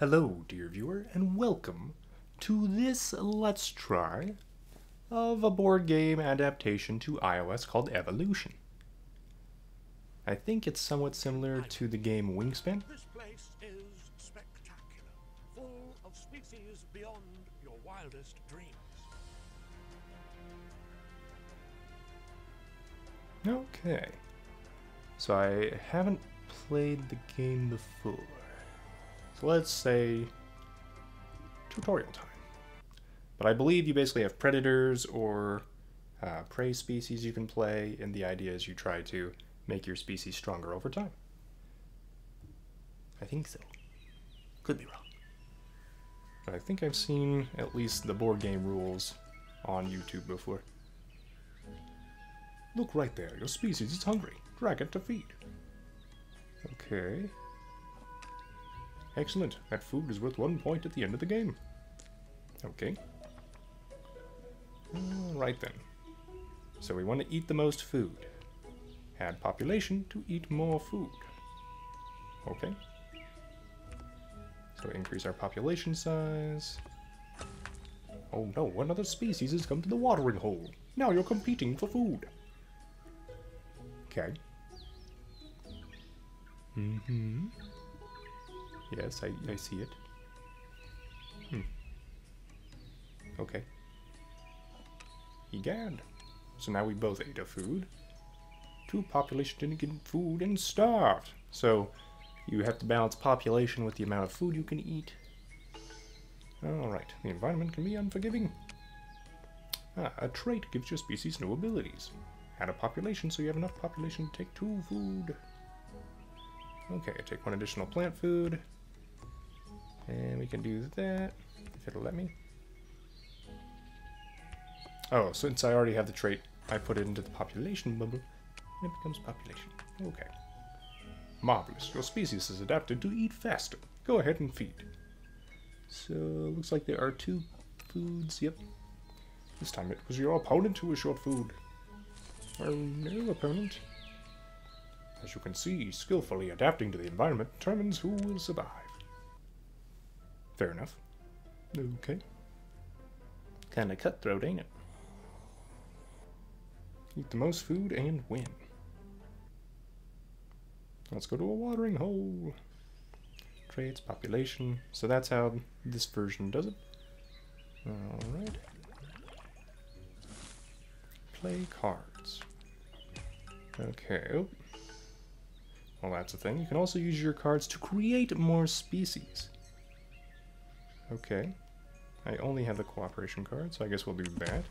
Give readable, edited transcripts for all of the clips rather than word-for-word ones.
Hello, dear viewer, and welcome to this Let's Try of a board game adaptation to iOS called Evolution. I think it's somewhat similar to the game Wingspan. This place is spectacular, full of species beyond your wildest dreams. Okay, so I haven't played the game before. So let's say tutorial time. But I believe you basically have predators or prey species you can play, and the idea is you try to make your species stronger over time. I think so. Could be wrong. But I think I've seen at least the board game rules on YouTube before. Look right there, your species is hungry. Drag it to feed. Okay. Excellent. That food is worth 1 point at the end of the game. Okay. Right then. So we want to eat the most food. Add population to eat more food. Okay. So increase our population size. Oh no, another species has come to the watering hole. Now you're competing for food. Okay. Mm-hmm. Yes, I see it. Hmm. Okay. Egad. So now we both ate our food. Two population didn't get food and starved. So you have to balance population with the amount of food you can eat. Alright, the environment can be unforgiving. Ah, a trait gives your species new abilities. Add a population so you have enough population to take 2 food. Okay, take 1 additional plant food. And we can do that, if it'll let me. Oh, since I already have the trait, I put it into the population bubble, and it becomes population. Okay. Marvelous. Your species is adapted to eat faster. Go ahead and feed. So, looks like there are 2 foods. Yep. This time it was your opponent who was short food. Well, no opponent. As you can see, skillfully adapting to the environment determines who will survive. Fair enough. Okay. Kinda cutthroat, ain't it? Eat the most food and win. Let's go to a watering hole. Traits, population. So that's how this version does it. Alright. Play cards. Okay. Oh. Well, that's a thing. You can also use your cards to create more species. Okay. I only have the cooperation card, so I guess we'll do that.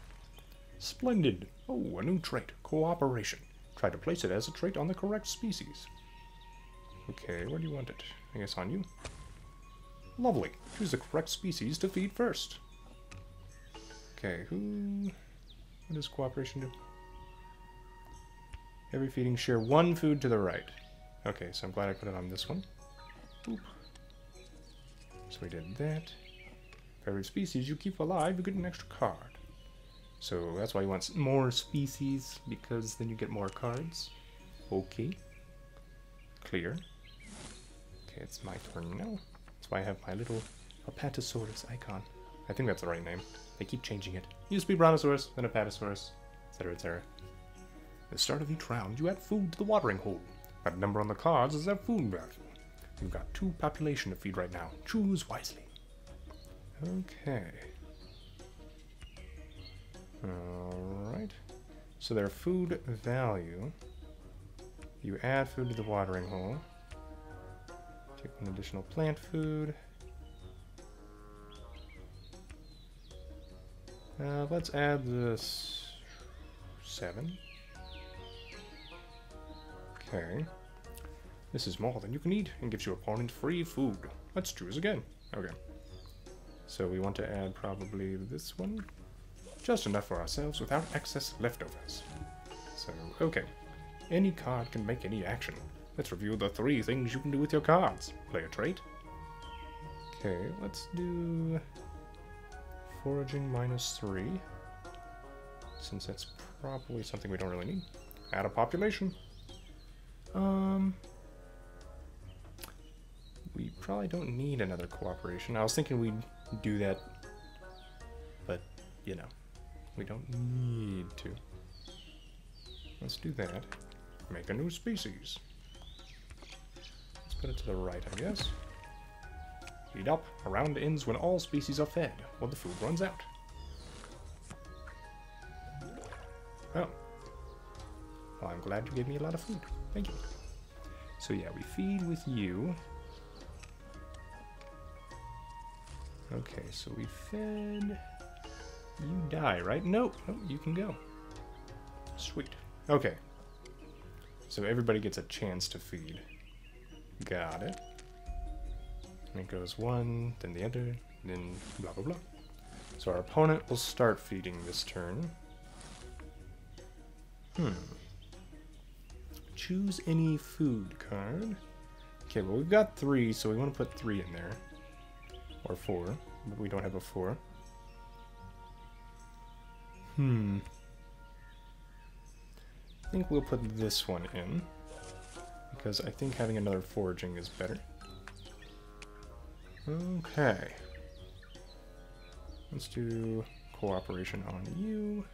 Splendid! Oh, a new trait. Cooperation. Try to place it as a trait on the correct species. Okay, where do you want it? I guess on you. Lovely. Choose the correct species to feed first. Okay, who... What does cooperation do? Every feeding share 1 food to the right. Okay, so I'm glad I put it on this one. Boop. So we did that. For every species you keep alive, you get an extra card. So that's why you want more species, because then you get more cards. Okay. Clear. Okay, it's my turn now. That's why I have my little Apatosaurus icon. I think that's the right name. They keep changing it. It used to be Brontosaurus, then Apatosaurus, etc., etc. At the start of each round, you add food to the watering hole. That number on the cards is their food value. You've got 2 population to feed right now. Choose wisely. Okay. Alright. So their food value. You add food to the watering hole. Take 1 additional plant food. Let's add this 7. Okay. This is more than you can eat and gives your opponent free food. Let's choose again. Okay. So we want to add probably this one. Just enough for ourselves without excess leftovers. So, okay. Any card can make any action. Let's review the 3 things you can do with your cards. Play a trait. Okay, let's do... Foraging -3. Since that's probably something we don't really need. Add a population. we probably don't need another cooperation. I was thinking we'd do that, but, you know, we don't need to. Let's do that. Make a new species. Let's put it to the right, I guess. Feed up. A round ends when all species are fed, or the food runs out. Oh. Well, I'm glad you gave me a lot of food. Thank you. So yeah, we feed with you. Okay, so we fed. You die, right? No, no, you can go. Sweet. Okay. So everybody gets a chance to feed. Got it. And it goes one, then the other, then blah, blah, blah. So our opponent will start feeding this turn. Hmm. Choose any food card. Okay, well, we've got 3, so we want to put 3 in there. Or 4, but we don't have a 4. Hmm. I think we'll put this one in, because I think having another foraging is better. Okay. Let's do cooperation on you.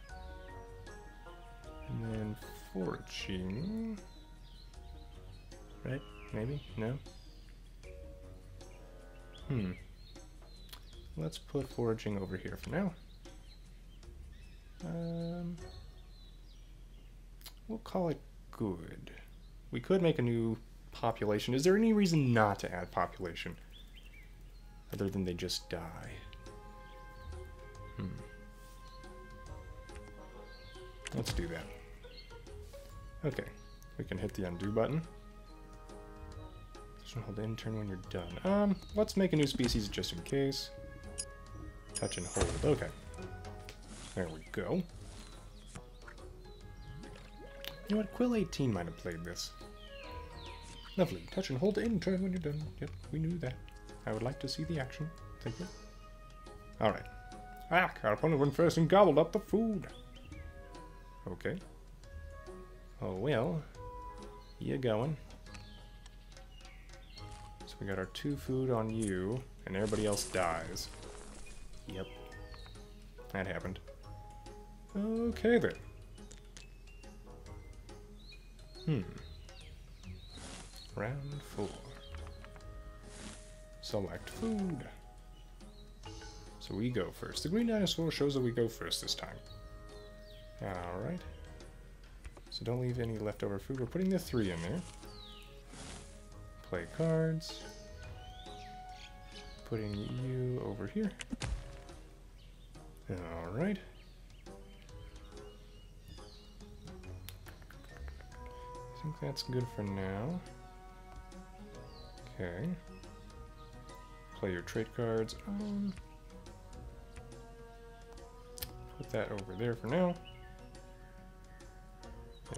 And then foraging. Right? Maybe? No? Hmm. Let's put foraging over here for now. We'll call it good. We could make a new population. Is there any reason not to add population? Other than they just die. Hmm. Let's do that. Okay. We can hit the undo button. Just hold in turn when you're done. Let's make a new species just in case. Touch and hold. Okay. There we go. You know what? Quill 18 might have played this. Lovely. Touch and hold in turn when you're done. Yep, we knew that. I would like to see the action. Thank you. Alright. Ah, our opponent went first and gobbled up the food. Okay. Oh well. You going. So we got our 2 food on you, and everybody else dies. Yep. That happened. Okay then. Hmm. Round 4. Select food. So we go first. The green dinosaur shows that we go first this time. Alright. So don't leave any leftover food. We're putting the 3 in there. Play cards. Putting you over here. Alright. I think that's good for now. Okay. Play your trade cards. Put that over there for now.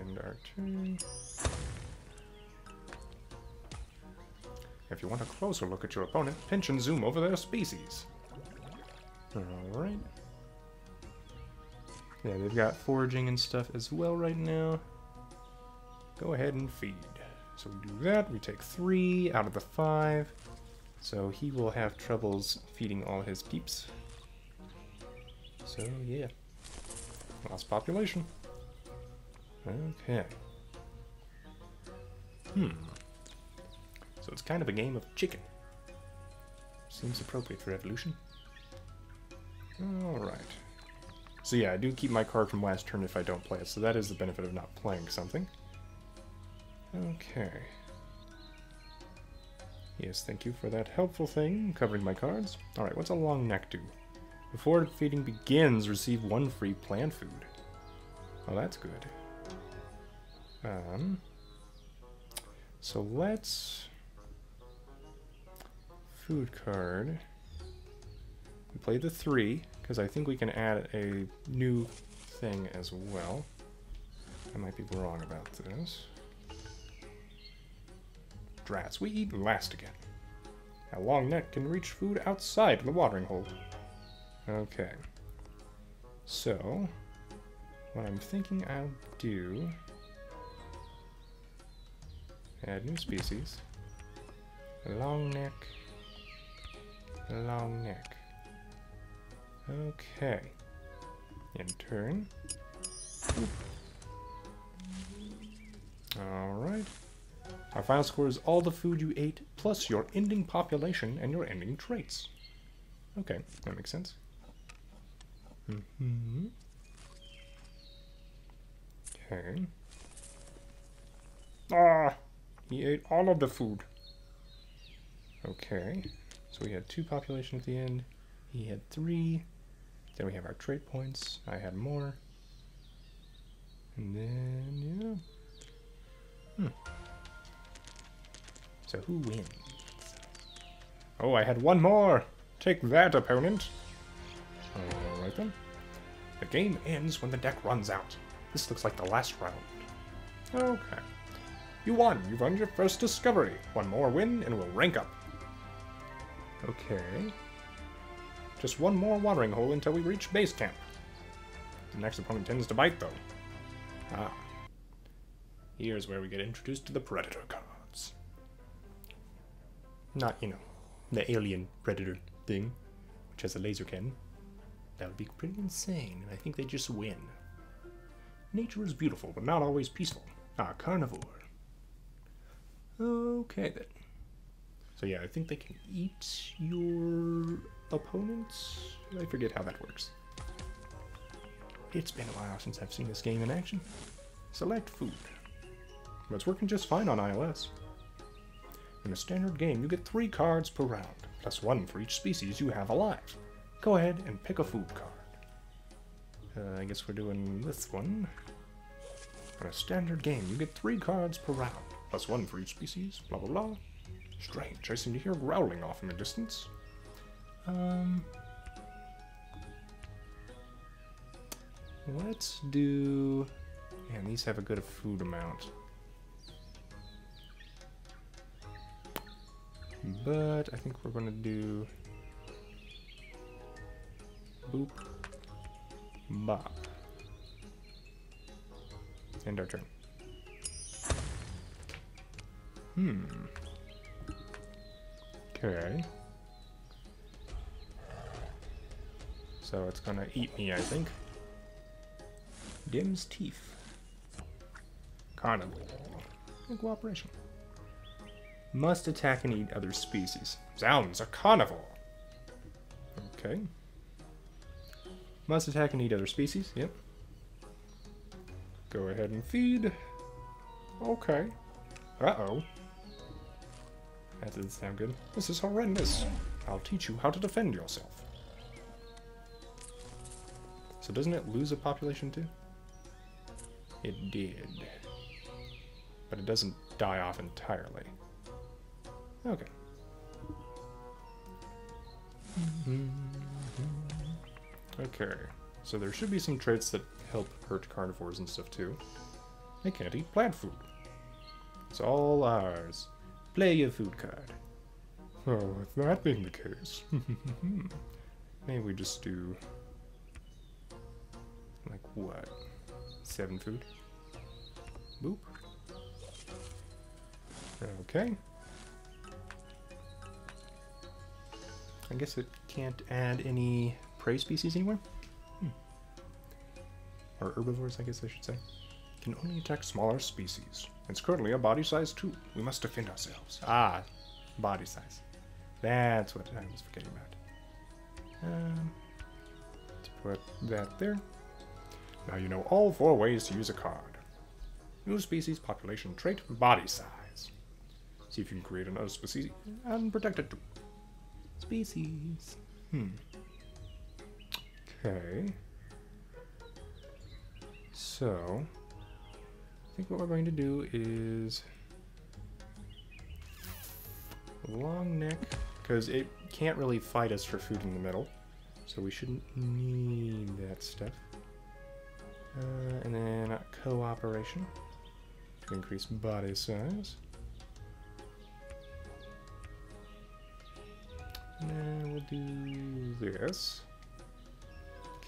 And our turn. If you want a closer look at your opponent, pinch and zoom over their species. Alright. Yeah, they've got foraging and stuff as well right now. Go ahead and feed. So we do that. We take 3 out of the 5. So he will have troubles feeding all his peeps. So yeah. Lost population. Okay. Hmm. So it's kind of a game of chicken. Seems appropriate for evolution. Alright. So yeah, I do keep my card from last turn if I don't play it, so that is the benefit of not playing something. Okay. Yes, thank you for that helpful thing, covering my cards. Alright, what's a long neck do? Before feeding begins, receive 1 free plant food. Well, that's good. So let's... Food card. We play the 3, because I think we can add a new thing as well. I might be wrong about this. Drats, we eat last again. A long neck can reach food outside the watering hole. Okay. So, what I'm thinking I'll do... Add new species. Long neck. Long neck. Okay. And turn. Alright. Our final score is all the food you ate, plus your ending population and your ending traits. Okay, that makes sense. Mm-hmm. Okay. Ah! He ate all of the food. Okay. So we had 2 population at the end. He had 3. Then we have our trait points. I had more. And then, yeah. So who wins? Oh, I had 1 more! Take that, opponent! Alright then. The game ends when the deck runs out. This looks like the last round. Okay. You won! You've earned your first discovery! 1 more win and we'll rank up. Okay. Just 1 more watering hole until we reach base camp. The next opponent tends to bite, though. Ah. Here's where we get introduced to the Predator cards. Not, you know, the alien Predator thing, which has a laser cannon. That would be pretty insane, and I think they just win. Nature is beautiful, but not always peaceful. Ah, carnivore. Okay, then. So yeah, I think they can eat your opponents? I forget how that works. It's been a while since I've seen this game in action. Select food. But it's working just fine on iOS. In a standard game, you get 3 cards per round, plus 1 for each species you have alive. Go ahead and pick a food card. I guess we're doing this one. In a standard game, you get 3 cards per round, plus 1 for each species, blah blah blah. Strange, I seem to hear growling off in the distance. Let's do... Man, these have a good food amount. But I think we're gonna do... Boop. Bop. End our turn. Hmm. Okay. So it's gonna eat me, I think. Dim's teeth. Carnivore. In cooperation. Must attack and eat other species. Zounds, a carnivore! Okay. Must attack and eat other species, yep. Go ahead and feed. Okay. Uh-oh. That doesn't sound good. This is horrendous. I'll teach you how to defend yourself. So doesn't it lose a population too? It did. But it doesn't die off entirely. Okay. Okay. So there should be some traits that help hurt carnivores and stuff too. They can't eat plant food. It's all ours. Play your food card. Oh, if that being the case... Maybe we just do... Like what? 7 food? Boop. Okay. I guess it can't add any prey species anywhere? Hmm. Or herbivores, I guess I should say. Can only attack smaller species. It's currently a body size 2. We must defend ourselves. Ah, body size. That's what I was forgetting about. Let's put that there. Now you know all 4 ways to use a card. New species, population, trait, body size. See if you can create another species unprotected. Species. Hmm. Okay. So... I think what we're going to do is long neck, because it can't really fight us for food in the middle, so we shouldn't need that stuff. And then cooperation to increase body size. And then we'll do this.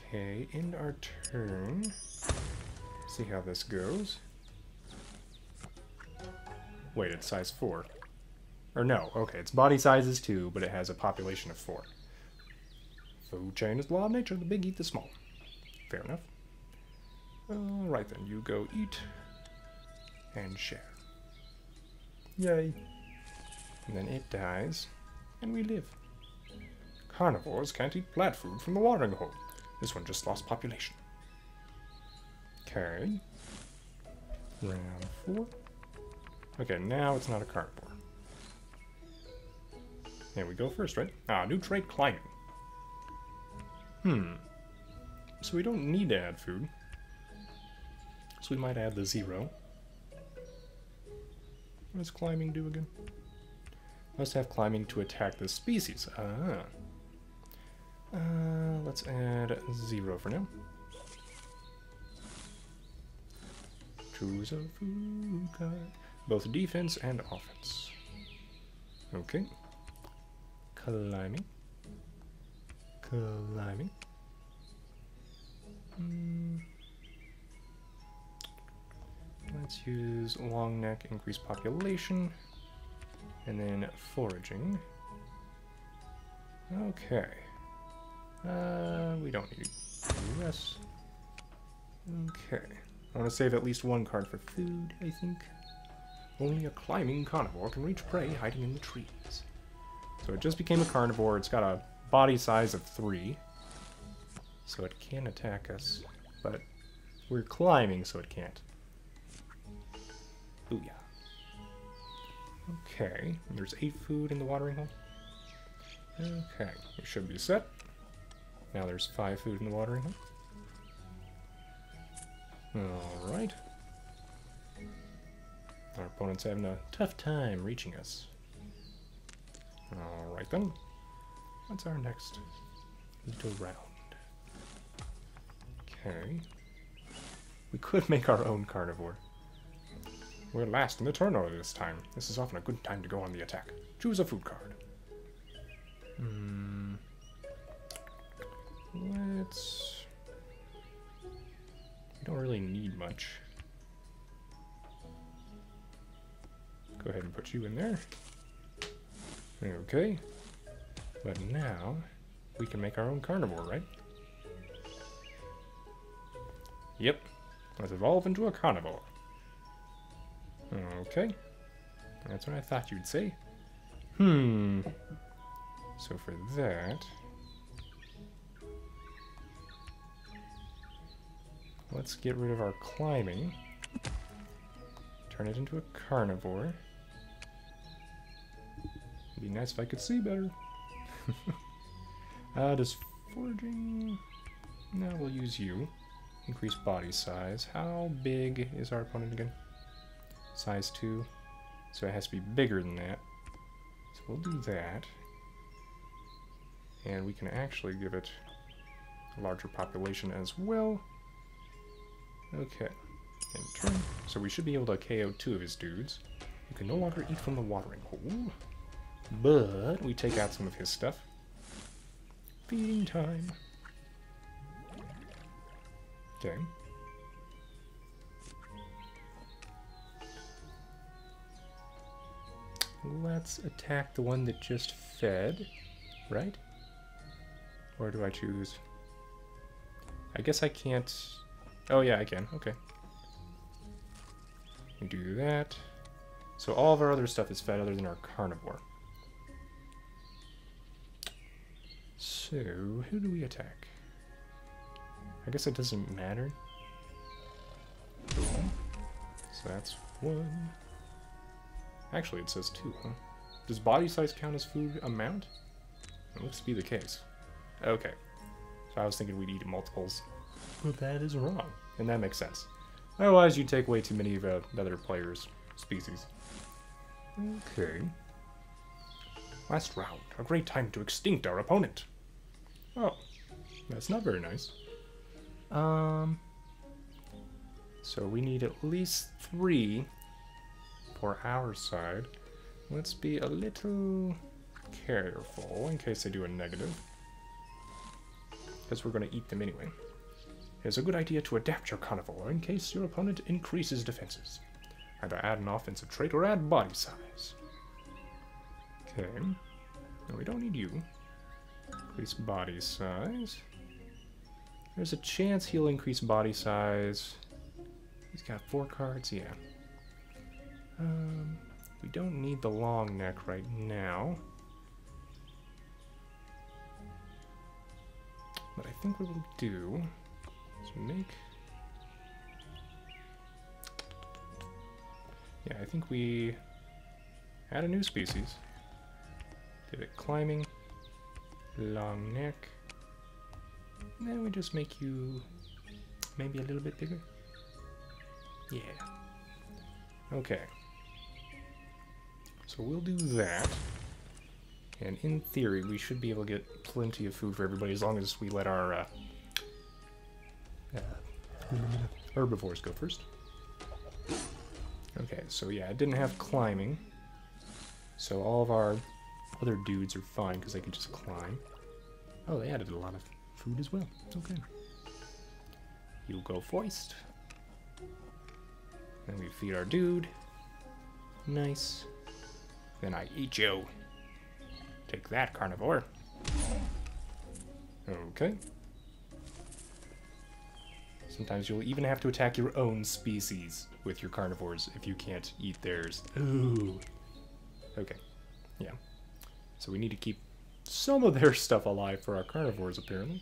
Okay, end our turn. See how this goes. Wait, it's size 4. Or no, okay, its body size is 2, but it has a population of 4. Food chain is the law of nature, the big eat the small. Fair enough. Alright then, you go eat and share. Yay. And then it dies, and we live. Carnivores can't eat plant food from the watering hole. This one just lost population. Okay. Round 4. Okay, now it's not a carnivore. There we go first, right? Ah, new trait, climbing. Hmm. So we don't need to add food. So we might add the 0. What does climbing do again? Must have climbing to attack this species. Ah. Let's add 0 for now. Choose a food card. Both defense and offense. Okay. Climbing. Climbing. Let's use long neck, increase population. And then foraging. Okay. We don't need this. Okay. I want to save at least one card for food, I think. Only a climbing carnivore can reach prey hiding in the trees. So it just became a carnivore. It's got a body size of 3. So it can attack us. But we're climbing, so it can't. Booyah. Okay, there's 8 food in the watering hole. Okay, we should be set. Now there's 5 food in the watering hole. Alright. Our opponent's having a tough time reaching us. Alright then. What's our next little round? Okay. We could make our own carnivore. We're last in the turn order this time. This is often a good time to go on the attack. Choose a food card. Let's... We don't really need much. Go ahead and put you in there. Okay. But now, we can make our own carnivore, right? Yep. Let's evolve into a carnivore. Okay, that's what I thought you'd say. So for that, let's get rid of our climbing, turn it into a carnivore. It'd be nice if I could see better. Does foraging... No, we'll use you. Increase body size. How big is our opponent again? Size 2, so it has to be bigger than that. So we'll do that. And we can actually give it a larger population as well. Okay, and turn. So we should be able to KO 2 of his dudes. You can no longer eat from the watering hole, but we take out some of his stuff. Feeding time. Okay. Let's attack the one that just fed, right? Or do I choose? I guess I can't... Oh yeah, I can. Okay. We do that. So all of our other stuff is fed other than our carnivore. So, who do we attack? I guess it doesn't matter. Cool. So that's 1... Actually, it says 2, huh? Does body size count as food amount? It looks to be the case. Okay. So I was thinking we'd eat multiples. But that is wrong. And that makes sense. Otherwise, you'd take away too many of another player's species. Okay. Last round. A great time to extinct our opponent. Oh. That's not very nice. So we need at least 3... for our side. Let's be a little careful in case they do a negative, because we're going to eat them anyway. It's a good idea to adapt your carnivore in case your opponent increases defenses. Either add an offensive trait or add body size. Okay. No, we don't need you. Increase body size. There's a chance he'll increase body size. He's got 4 cards, yeah. We don't need the long neck right now. But I think what we'll do is make... Yeah, I think we add a new species. Did it climbing, long neck. And then we just make you maybe a little bit bigger. Yeah. Okay. So we'll do that. And in theory, we should be able to get plenty of food for everybody as long as we let our herbivores go first. Okay, so yeah, it didn't have climbing. So all of our other dudes are fine because they can just climb. Oh, they added a lot of food as well. Okay. You'll go first. Then we feed our dude. Nice. Then I eat you. Take that, carnivore. Okay. Sometimes you'll even have to attack your own species with your carnivores if you can't eat theirs. Ooh. Okay. Yeah. So we need to keep some of their stuff alive for our carnivores, apparently.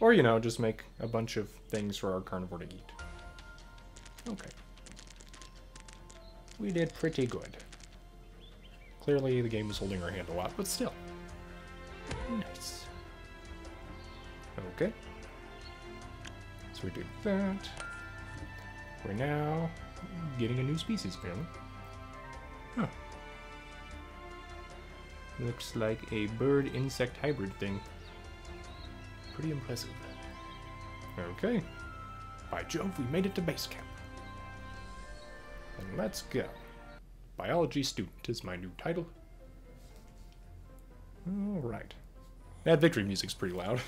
Or, you know, just make a bunch of things for our carnivore to eat. Okay. We did pretty good. Clearly, the game was holding our hand a lot, but still. Nice. Okay. So we did that. We're now getting a new species, apparently. Huh. Looks like a bird-insect hybrid thing. Pretty impressive. Okay. By Jove, we made it to base camp. And let's go. Biology student is my new title. Alright. That victory music's pretty loud.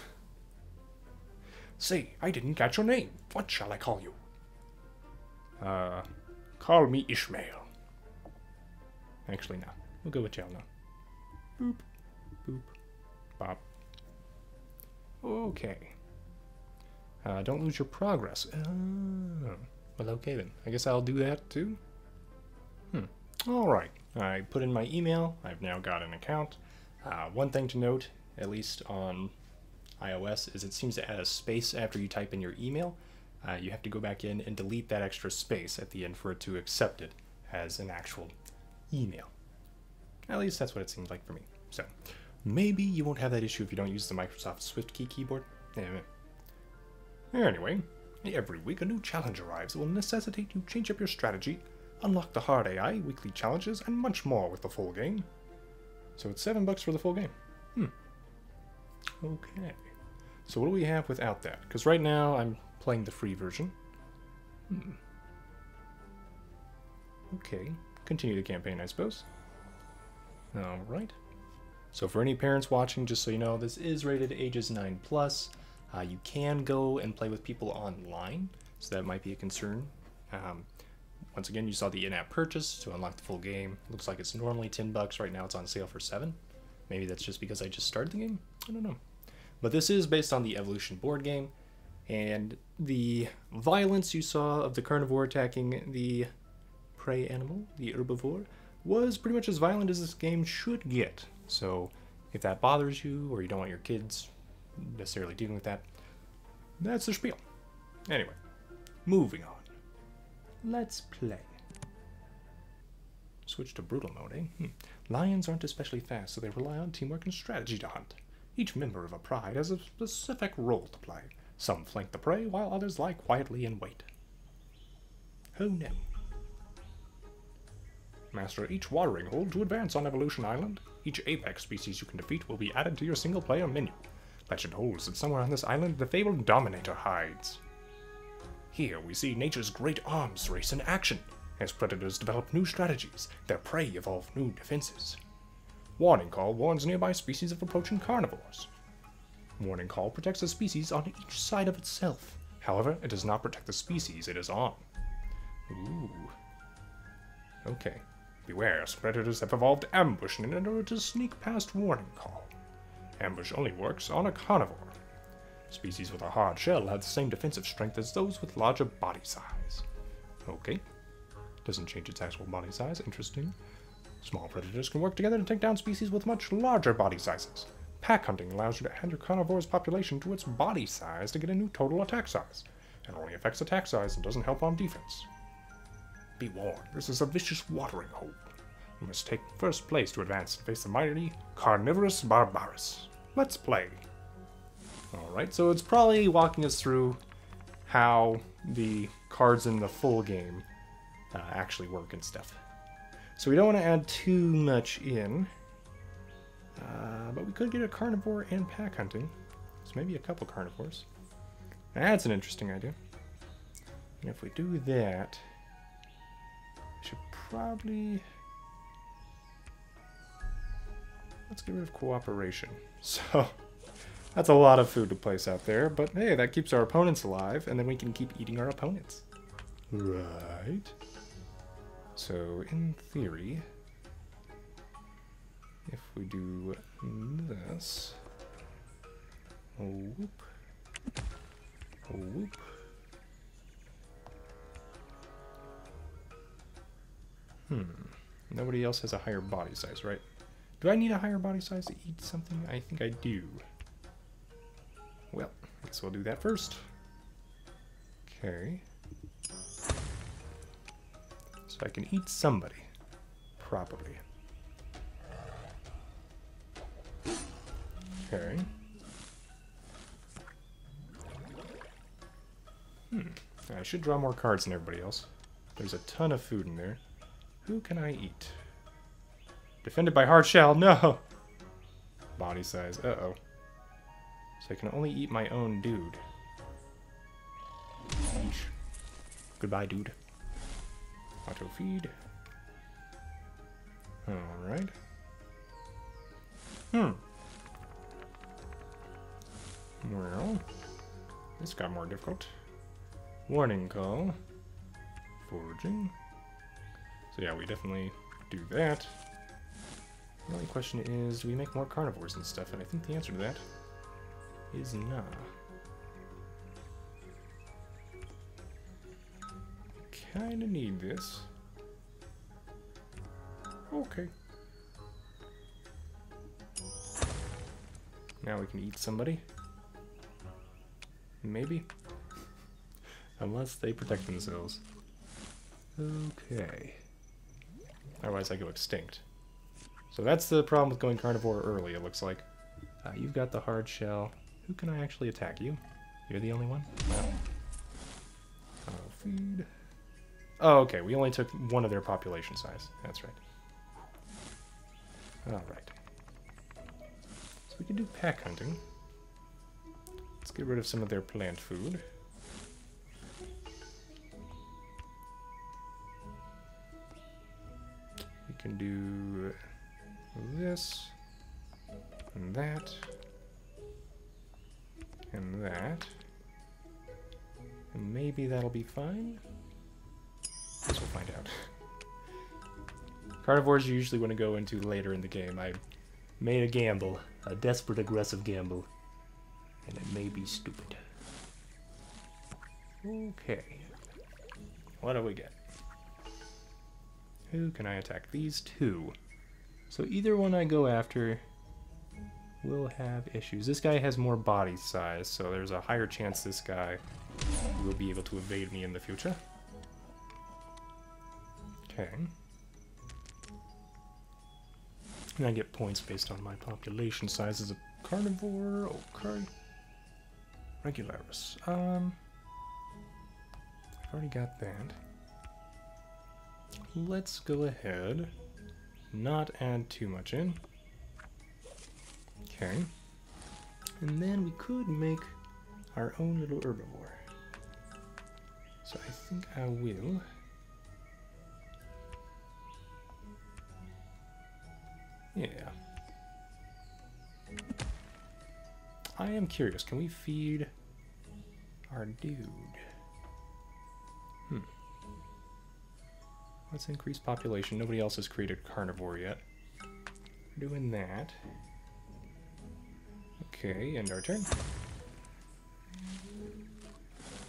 Say, I didn't catch your name. What shall I call you? Call me Ishmael. Actually, no. We'll go with Jalinon. Boop. Boop. Bop. Okay. Don't lose your progress. Oh. Well, okay then. I guess I'll do that too. Alright, I put in my email, I've now got an account. One thing to note, at least on iOS, is it seems to add a space after you type in your email. You have to go back in and delete that extra space at the end for it to accept it as an actual email. At least that's what it seems like for me. So, maybe you won't have that issue if you don't use the Microsoft SwiftKey keyboard. Anyway, every week a new challenge arrives that will necessitate you change up your strategy, unlock the hard AI, weekly challenges, and much more with the full game. So it's $7 for the full game. Okay. So what do we have without that? Because right now I'm playing the free version. Okay. Continue the campaign, I suppose. Alright. So for any parents watching, just so you know, this is rated ages 9+. You can go and play with people online, so that might be a concern. Once again, you saw the in-app purchase to unlock the full game. Looks like it's normally $10. Right now it's on sale for $7. Maybe that's just because I just started the game. I don't know. But this is based on the Evolution board game. And the violence you saw of the carnivore attacking the prey animal, the herbivore, was pretty much as violent as this game should get. So if that bothers you or you don't want your kids necessarily dealing with that, that's the spiel. Anyway, moving on. Let's play. Switch to brutal mode, eh? Lions aren't especially fast, so they rely on teamwork and strategy to hunt. Each member of a pride has a specific role to play. Some flank the prey, while others lie quietly in wait. Oh no. Master each watering hole to advance on Evolution Island. Each apex species you can defeat will be added to your single-player menu. Legend holds that somewhere on this island the fabled Dominator hides. Here we see nature's great arms race in action, as predators develop new strategies, their prey evolve new defenses. Warning Call warns nearby species of approaching carnivores. Warning Call protects a species on each side of itself, however, it does not protect the species it is on. Ooh. Okay, Beware, predators have evolved ambush in order to sneak past warning call. Ambush only works on a carnivore. Species with a hard shell have the same defensive strength as those with larger body size. Okay. Doesn't change its actual body size. Interesting. Small predators can work together to take down species with much larger body sizes. Pack hunting allows you to add your carnivore's population to its body size to get a new total attack size. It only affects attack size and doesn't help on defense. Be warned, this is a vicious watering hole. You must take first place to advance and face the mighty Carnivorous Barbaris. Let's play. Alright, so it's probably walking us through how the cards in the full game actually work and stuff. So we don't want to add too much in, but we could get a carnivore and pack hunting. So maybe a couple carnivores. That's an interesting idea. And if we do that, we should probably... Let's get rid of cooperation. So... That's a lot of food to place out there, but hey, that keeps our opponents alive, and then we can keep eating our opponents. Right. So, in theory, if we do this... Whoop. Whoop. Nobody else has a higher body size, right? Do I need a higher body size to eat something? I think I do. Well, I guess we'll do that first. Okay. So I can eat somebody. Probably. Okay. I should draw more cards than everybody else. There's a ton of food in there. Who can I eat? Defended by hard shell? No! Body size. Uh-oh. So I can only eat my own dude. Yeesh. Goodbye, dude. Auto feed. Alright. Well, this got more difficult. Warning call. Foraging. So yeah, we definitely do that. The only question is, do we make more carnivores and stuff? And I think the answer to that is nah. Kinda need this. Okay. Now we can eat somebody. Maybe. Unless they protect themselves. Okay. Otherwise I go extinct. So that's the problem with going carnivore early, it looks like. You've got the hard shell. Who can I actually attack? You? You're the only one? No. I'll feed. Oh, okay. We only took one of their population size. That's right. Alright. So we can do pack hunting. Let's get rid of some of their plant food. We can do this and that. And that. And maybe that'll be fine. Guess we'll find out. Carnivores you usually want to go into later in the game. I made a gamble. A desperate, aggressive gamble. And it may be stupid. Okay. What do we get? Who can I attack? These two. So either one I go after... We'll have issues. This guy has more body size, so there's a higher chance this guy will be able to evade me in the future. Okay. And I get points based on my population size as a carnivore. Okay. Regularus. I've already got that. Let's go ahead. Not add too much in. Okay, and then we could make our own little herbivore. So I think I will. Yeah. I am curious, can we feed our dude? Let's increase population. Nobody else has created carnivore yet. We're doing that. Okay, end our turn.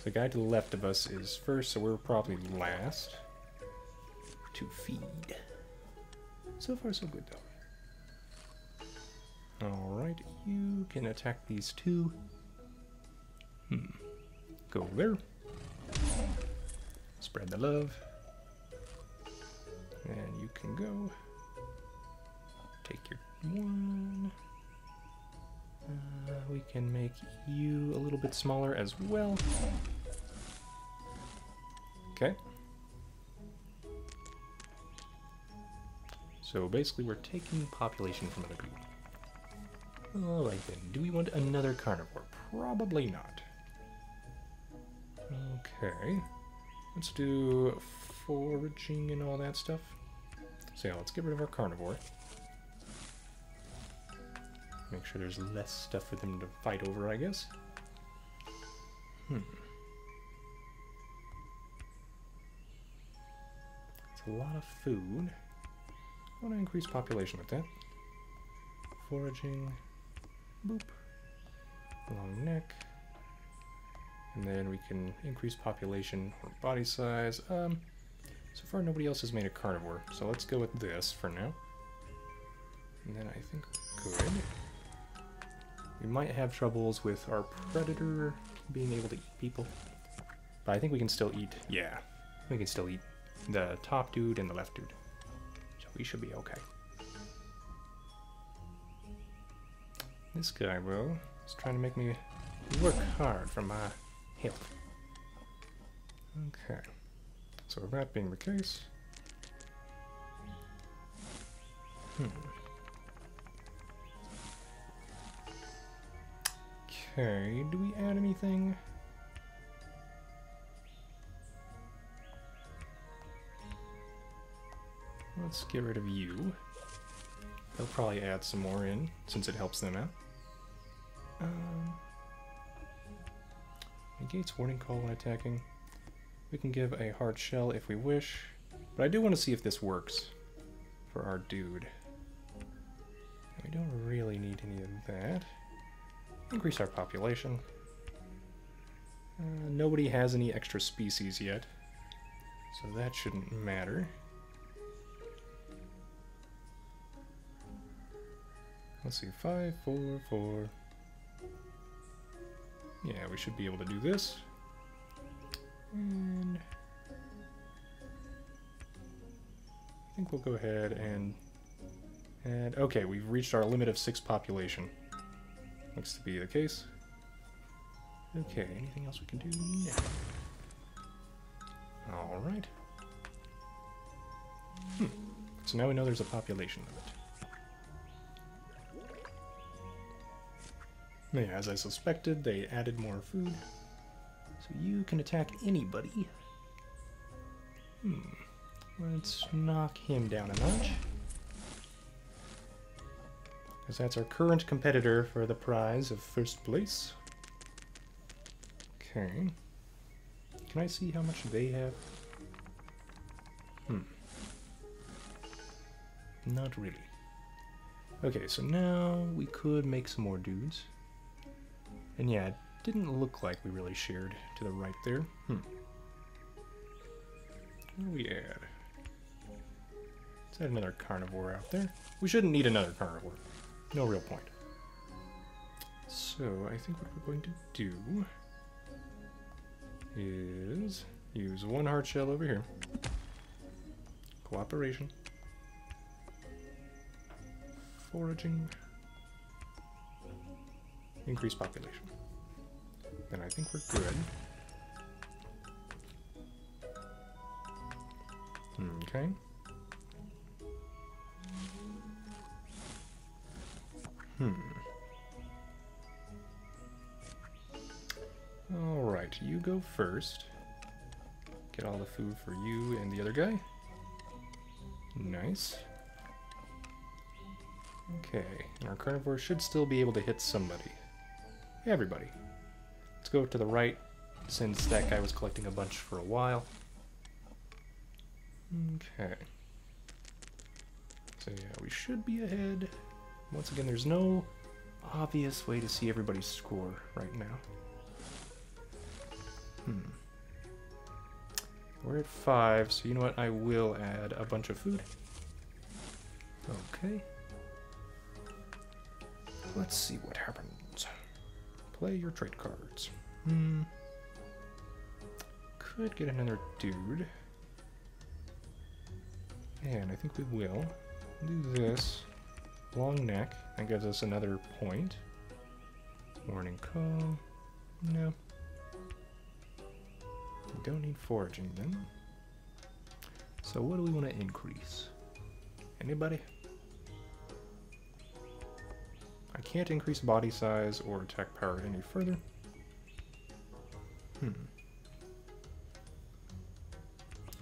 The guy to the left of us is first, so we're probably last to feed. So far, so good, though. Alright, you can attack these two. Go over there. Spread the love. And you can go. Take your one. We can make you a little bit smaller as well. Okay. So basically we're taking population from other people. Alright then, do we want another carnivore? Probably not. Okay. Let's do foraging and all that stuff. So yeah, let's get rid of our carnivore. Make sure there's less stuff for them to fight over, I guess. It's a lot of food. I want to increase population with that. Foraging. Boop. Long neck. And then we can increase population or body size. So far nobody else has made a carnivore, so let's go with this for now. And then I think we're good. We might have troubles with our predator being able to eat people. But I think we can still eat, yeah. We can still eat the top dude and the left dude. So we should be okay. This guy, bro, is trying to make me work hard for my health. Okay. So with that being the case... Okay, do we add anything? Let's get rid of you. They'll probably add some more in, since it helps them out. Negates warning call when attacking. We can give a hard shell if we wish. But I do want to see if this works for our dude. We don't really need any of that. Increase our population. Nobody has any extra species yet, so that shouldn't matter. Let's see, 5, 4, 4. Yeah, we should be able to do this. And I think we'll go ahead and add. Okay, we've reached our limit of 6 population. Looks to be the case. Okay, anything else we can do now? Alright. So now we know there's a population limit. Yeah, as I suspected, they added more food. So you can attack anybody. Let's knock him down a notch. Because that's our current competitor for the prize of first place. Okay. Can I see how much they have? Not really. Okay, so now we could make some more dudes. And yeah, it didn't look like we really shared to the right there. What do we add? Let's add another carnivore out there. We shouldn't need another carnivore. No real point. So, I think what we're going to do is use one hard shell over here. Cooperation. Foraging. Increase population. Then I think we're good. Okay. Alright, you go first. Get all the food for you and the other guy. Nice. Okay, and our carnivore should still be able to hit somebody. Everybody. Let's go to the right, since that guy was collecting a bunch for a while. Okay. So yeah, we should be ahead. Once again, there's no obvious way to see everybody's score right now. We're at 5, so you know what? I will add a bunch of food. Okay. Let's see what happens. Play your trade cards. Could get another dude. And I think we will do this. Long neck. That gives us another point. Morning call. No. We don't need foraging then. So what do we want to increase? Anybody? I can't increase body size or attack power any further.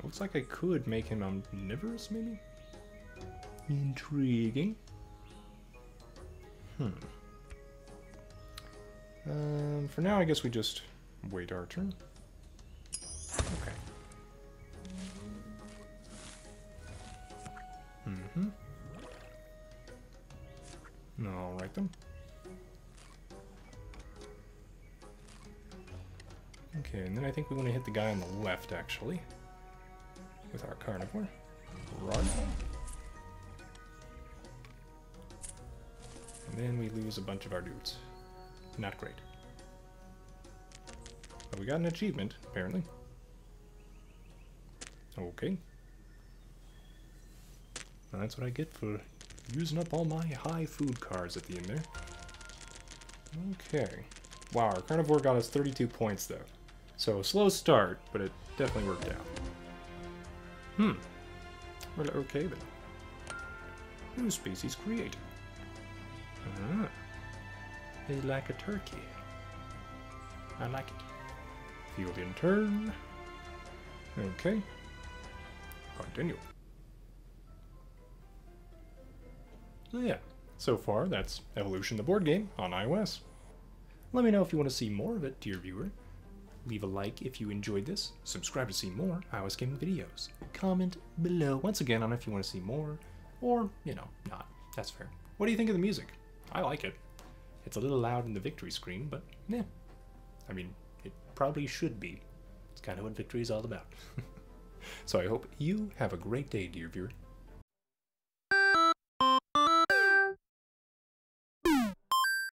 Looks like I could make him omnivorous, maybe? Intriguing. For now, I guess we just wait our turn. Okay. Alright then. Okay, and then I think we want to hit the guy on the left, actually. With our carnivore. Run. And then we lose a bunch of our dudes. Not great. But we got an achievement, apparently. Okay. Now that's what I get for using up all my high food cards at the end there. Okay. Wow, our carnivore got us 32 points, though. So, a slow start, but it definitely worked out. Well, okay then. New species created. Ah. They like a turkey. I like it. Field in turn. Okay. Continue. So yeah, so far that's Evolution the Board Game on iOS. Let me know if you want to see more of it, dear viewer. Leave a like if you enjoyed this, subscribe to see more iOS gaming videos, comment below. Once again, I don't know if you want to see more, or, you know, not. That's fair. What do you think of the music? I like it. It's a little loud in the victory screen, but, yeah. I mean, it probably should be. It's kind of what victory is all about. So I hope you have a great day, dear viewer.